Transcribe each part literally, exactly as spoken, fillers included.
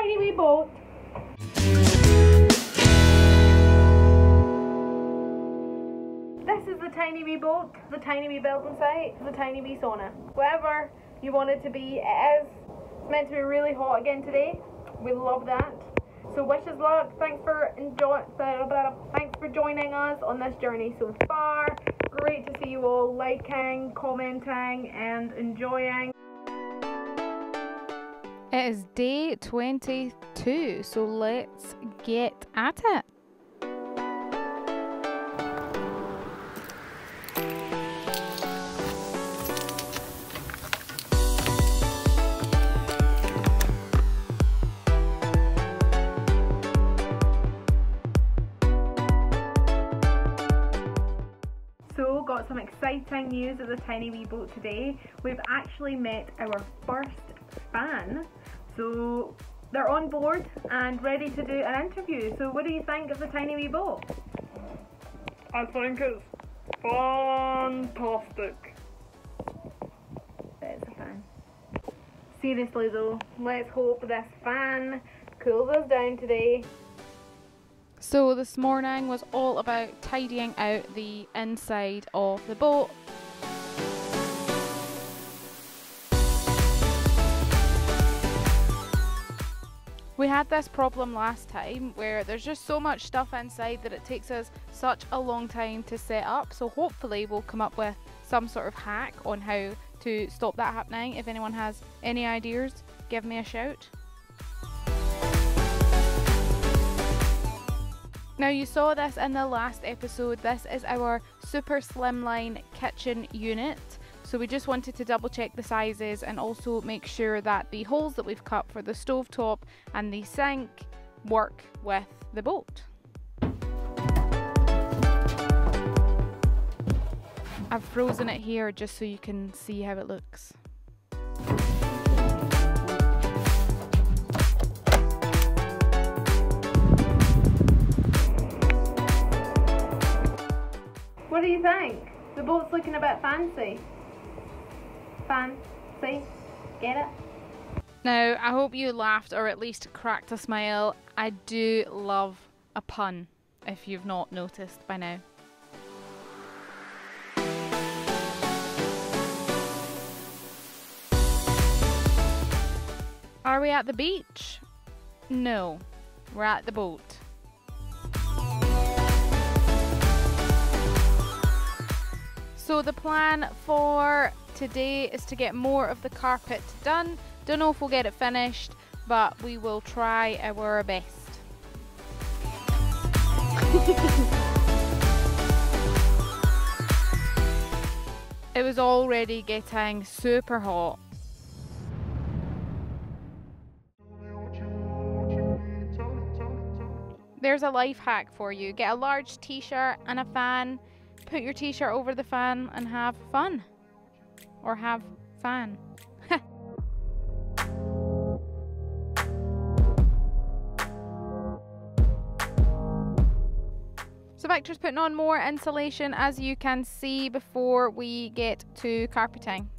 Tiny Wee Boat. This is the Tiny Wee Boat, the Tiny Wee building site, the Tiny Wee sauna. Wherever you want it to be, it is. It's meant to be really hot again today. We love that. So wish us luck. Thanks for enjoy. Thanks for joining us on this journey so far. Great to see you all liking, commenting, and enjoying. It is day twenty-two, so let's get at it. So, got some exciting news of the Tiny Wee Boat today. We've actually met our first fan, so they're on board and ready to do an interview. So what do you think of the Tiny Wee Boat? I think it's fantastic. It's a fan. Seriously though, let's hope this fan cools us down today. So this morning was all about tidying out the inside of the boat. We had this problem last time where there's just so much stuff inside that it takes us such a long time to set up, so hopefully we'll come up with some sort of hack on how to stop that happening. If anyone has any ideas, give me a shout. Now, you saw this in the last episode. This is our super slimline kitchen unit. So we just wanted to double check the sizes and also make sure that the holes that we've cut for the stovetop and the sink work with the boat. I've frozen it here just so you can see how it looks. What do you think? The boat's looking a bit fancy. Fancy. Get it? Now, I hope you laughed or at least cracked a smile. I do love a pun, if you've not noticed by now. Are we at the beach? No, we're at the boat. So the plan for today is to get more of the carpet done. Don't know if we'll get it finished, but we will try our best. It was already getting super hot. There's a life hack for you. Get a large t-shirt and a fan. Put your t-shirt over the fan and have fun. Or have fun. So Victor's putting on more insulation, as you can see, before we get to carpeting.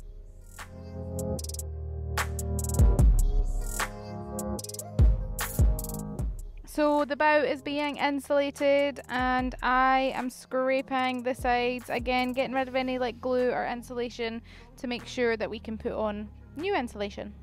So the bow is being insulated and I am scraping the sides, again getting rid of any like glue or insulation to make sure that we can put on new insulation.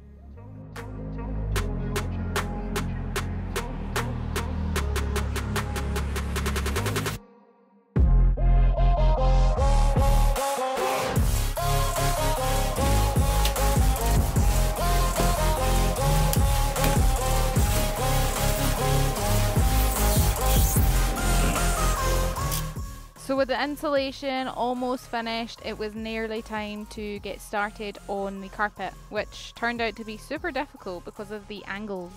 So with the insulation almost finished, it was nearly time to get started on the carpet, which turned out to be super difficult because of the angles.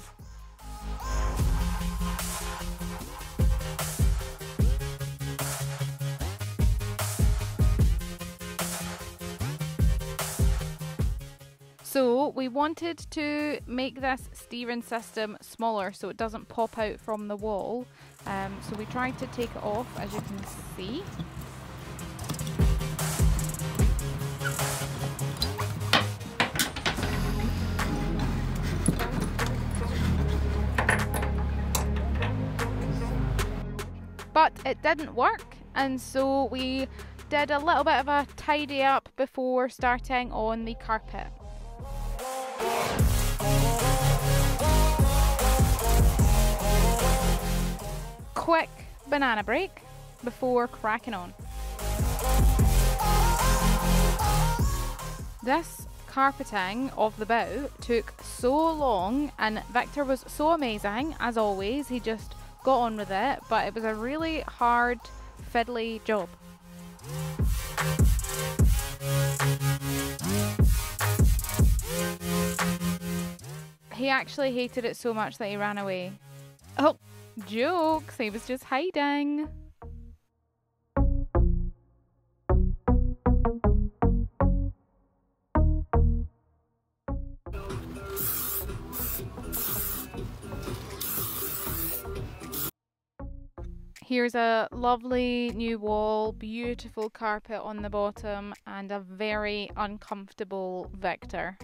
So we wanted to make this steering system smaller so it doesn't pop out from the wall. Um, so we tried to take it off, as you can see. but it didn't work, and so we did a little bit of a tidy up before starting on the carpet. Quick banana break before cracking on. This carpeting of the boat took so long, and Victor was so amazing as always. He just got on with it, but it was a really hard, fiddly job. He actually hated it so much that he ran away. Oh, jokes, he was just hiding. Here's a lovely new wall, beautiful carpet on the bottom, and a very uncomfortable Victor.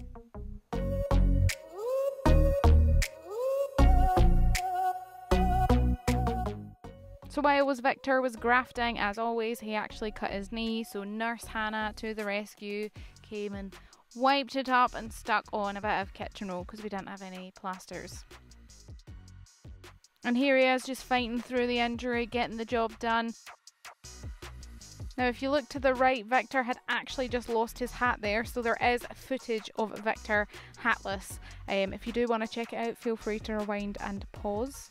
So while Victor was grafting, as always, he actually cut his knee, so Nurse Hannah, to the rescue, came and wiped it up and stuck on a bit of kitchen roll because we didn't have any plasters. And here he is, just fighting through the injury, getting the job done. Now, if you look to the right, Victor had actually just lost his hat there, so there is footage of Victor hatless. Um, if you do want to check it out, feel free to rewind and pause.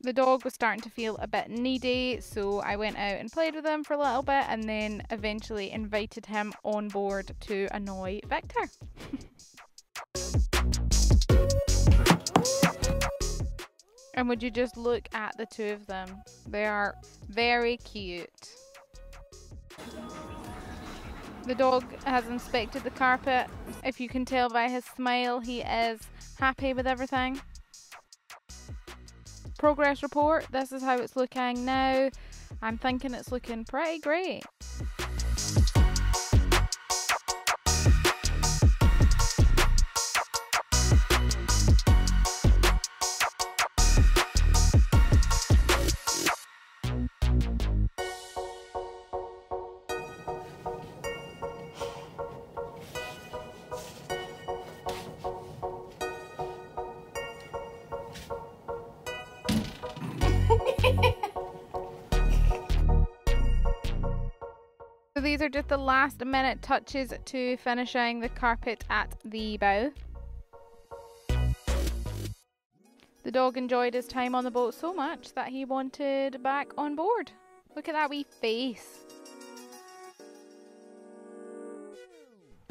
The dog was starting to feel a bit needy, so I went out and played with him for a little bit, and then eventually invited him on board to annoy Victor. And would you just look at the two of them? They are very cute. The dog has inspected the carpet. If you can tell by his smile, he is happy with everything. Progress report, this is how it's looking now. I'm thinking it's looking pretty great. These are just the last minute touches to finishing the carpet at the bow. The dog enjoyed his time on the boat so much that he wanted back on board. Look at that wee face.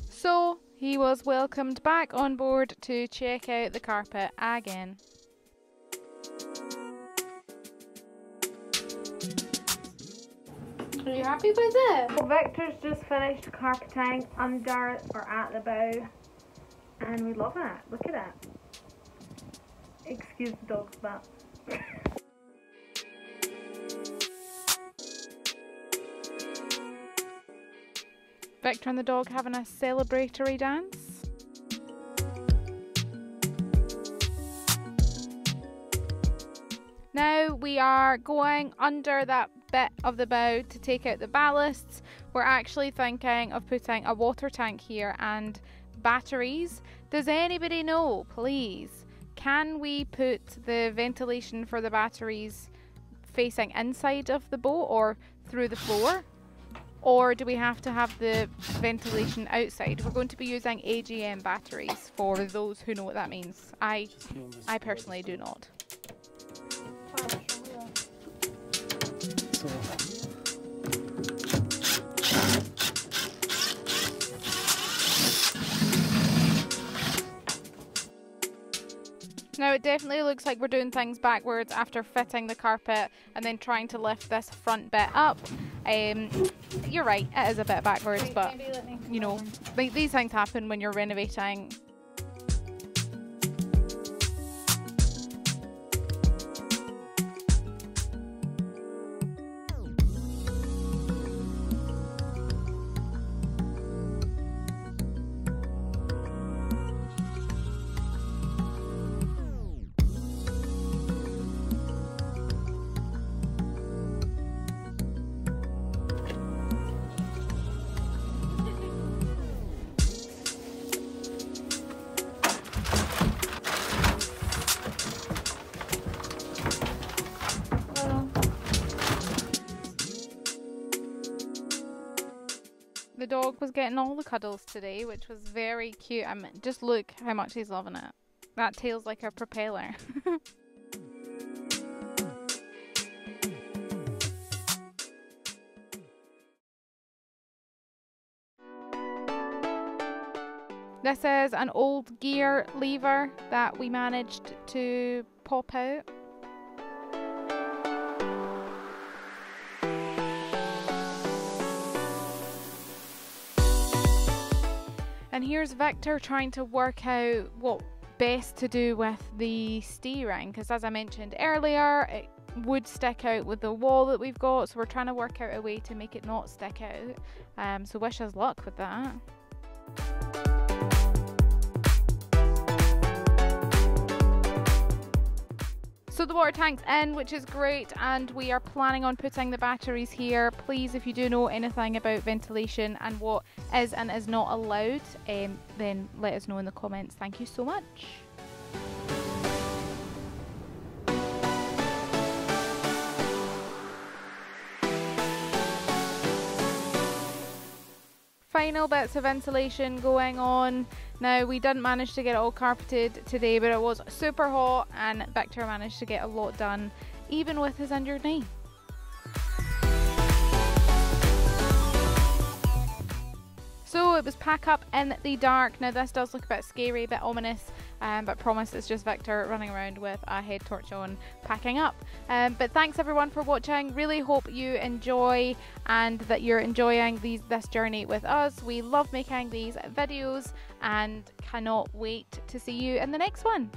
So he was welcomed back on board to check out the carpet again. Are you happy with it? Well, Victor's just finished carpeting under or at the bow, and we love it. Look at that. Excuse the dog's butt. Victor and the dog having a celebratory dance. Now we are going under that bit of the bow to take out the ballasts. We're actually thinking of putting a water tank here and batteries. Does anybody know, please, can we put the ventilation for the batteries facing inside of the boat or through the floor? Or do we have to have the ventilation outside? We're going to be using A G M batteries for those who know what that means. I, I personally do not. Now it definitely looks like we're doing things backwards after fitting the carpet and then trying to lift this front bit up. Um, you're right, it is a bit backwards, Wait, but you know, th these things happen when you're renovating. dog was getting all the cuddles today, which was very cute. I mean, just look how much he's loving it. That tail's like a propeller. This is an old gear lever that we managed to pop out. And here's Victor trying to work out what best to do with the steering, because as I mentioned earlier, it would stick out with the wall that we've got, so we're trying to work out a way to make it not stick out. Um, so wish us luck with that. So the water tank's in, which is great, and we are planning on putting the batteries here. Please, if you do know anything about ventilation and what is and is not allowed, um, then let us know in the comments. Thank you so much. Final bits of ventilation going on. Now, we didn't manage to get it all carpeted today, but it was super hot and Victor managed to get a lot done, even with his injured knee. So it was pack up in the dark. Now this does look a bit scary, a bit ominous, um, but promise it's just Victor running around with a head torch on, packing up. Um, but thanks everyone for watching. Really hope you enjoy and that you're enjoying these this journey with us. We love making these videos and cannot wait to see you in the next one.